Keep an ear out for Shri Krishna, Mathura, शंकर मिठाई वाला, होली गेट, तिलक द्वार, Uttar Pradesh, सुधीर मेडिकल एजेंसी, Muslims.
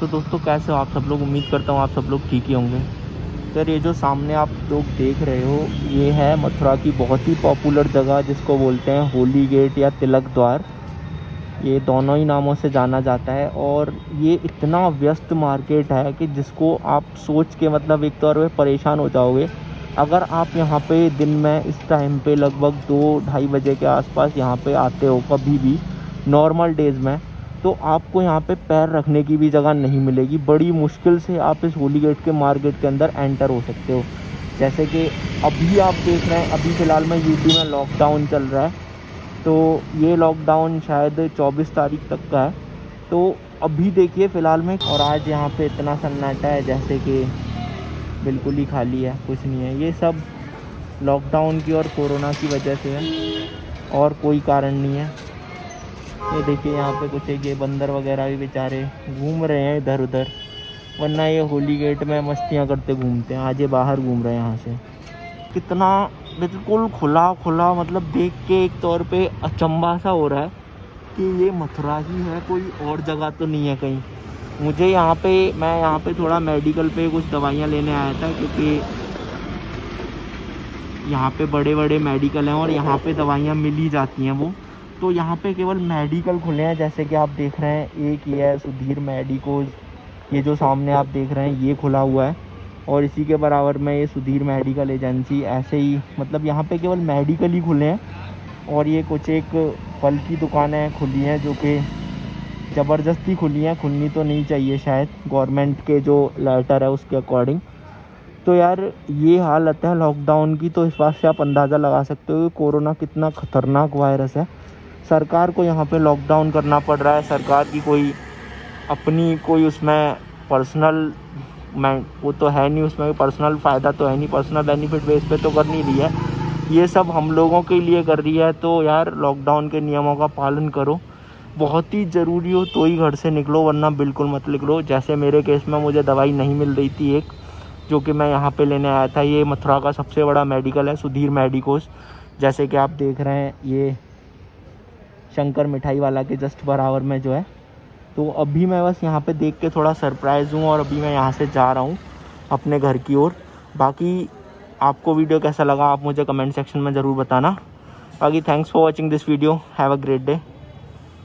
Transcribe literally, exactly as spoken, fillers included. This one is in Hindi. तो दोस्तों कैसे हो आप सब लोग। उम्मीद करता हूँ आप सब लोग ठीक ही होंगे। सर ये जो सामने आप लोग देख रहे हो ये है मथुरा की बहुत ही पॉपुलर जगह जिसको बोलते हैं होली गेट या तिलक द्वार। ये दोनों ही नामों से जाना जाता है और ये इतना व्यस्त मार्केट है कि जिसको आप सोच के मतलब एक तौर पे परेशान हो जाओगे। अगर आप यहाँ पे दिन में इस टाइम पे लगभग दो ढाई बजे के आसपास यहाँ पे आते हो कभी भी नॉर्मल डेज़ में, तो आपको यहाँ पे पैर रखने की भी जगह नहीं मिलेगी। बड़ी मुश्किल से आप इस होली गेट के मार्केट के अंदर एंटर हो सकते हो। जैसे कि अभी आप देख रहे हैं, अभी फ़िलहाल में यूपी में लॉकडाउन चल रहा है, तो ये लॉकडाउन शायद चौबीस तारीख तक का है। तो अभी देखिए फ़िलहाल में, और आज यहाँ पे इतना सन्नाटा है जैसे कि बिल्कुल ही खाली है, कुछ नहीं है। ये सब लॉकडाउन की और कोरोना की वजह से है और कोई कारण नहीं है। ये देखिए यहाँ पे कुछ एक ये बंदर वगैरह भी बेचारे घूम रहे हैं इधर उधर, वरना ये होली गेट में मस्तियाँ करते घूमते हैं। आज ये बाहर घूम रहे हैं यहाँ से। कितना बिल्कुल खुला खुला, मतलब देख के एक तौर पे अचंभा सा हो रहा है कि ये मथुरा ही है, कोई और जगह तो नहीं है कहीं। मुझे यहाँ पे, मैं यहाँ पे थोड़ा मेडिकल पे कुछ दवाइयाँ लेने आया था क्योंकि यहाँ पे बड़े बड़े मेडिकल हैं और यहाँ पे दवाइयाँ मिली जाती हैं। वो तो यहाँ पे केवल मेडिकल खुले हैं, जैसे कि आप देख रहे हैं। एक ये है सुधीर मेडिकल, ये जो सामने आप देख रहे हैं ये खुला हुआ है, और इसी के बराबर में ये सुधीर मेडिकल एजेंसी। ऐसे ही मतलब यहाँ पे केवल मेडिकल ही खुले हैं। और ये कुछ एक फल की दुकानें खुली हैं जो कि ज़बरदस्ती खुली हैं, खुलनी तो नहीं चाहिए शायद, गवर्नमेंट के जो लेटर है उसके अकॉर्डिंग। तो यार ये हालत है लॉकडाउन की। तो इस बात से आप अंदाज़ा लगा सकते हो कि कोरोना कितना ख़तरनाक वायरस है। सरकार को यहाँ पर लॉकडाउन करना पड़ रहा है। सरकार की कोई अपनी कोई उसमें पर्सनल मैं वो तो है नहीं, उसमें भी पर्सनल फ़ायदा तो है नहीं, पर्सनल बेनिफिट बेस पे तो कर नहीं रही है, ये सब हम लोगों के लिए कर रही है। तो यार लॉकडाउन के नियमों का पालन करो, बहुत ही ज़रूरी हो तो ही घर से निकलो, वरना बिल्कुल मत निकलो। जैसे मेरे केस में मुझे दवाई नहीं मिल रही थी एक, जो कि मैं यहाँ पे लेने आया था। ये मथुरा का सबसे बड़ा मेडिकल है सुधीर मेडिकोस, जैसे कि आप देख रहे हैं। ये शंकर मिठाई वाला के जस्ट बराबर में जो है। तो अभी मैं बस यहाँ पे देख के थोड़ा सरप्राइज़ हूँ और अभी मैं यहाँ से जा रहा हूँ अपने घर की ओर। बाकी आपको वीडियो कैसा लगा आप मुझे कमेंट सेक्शन में ज़रूर बताना। बाकी thanks for watching this video. Have a great day.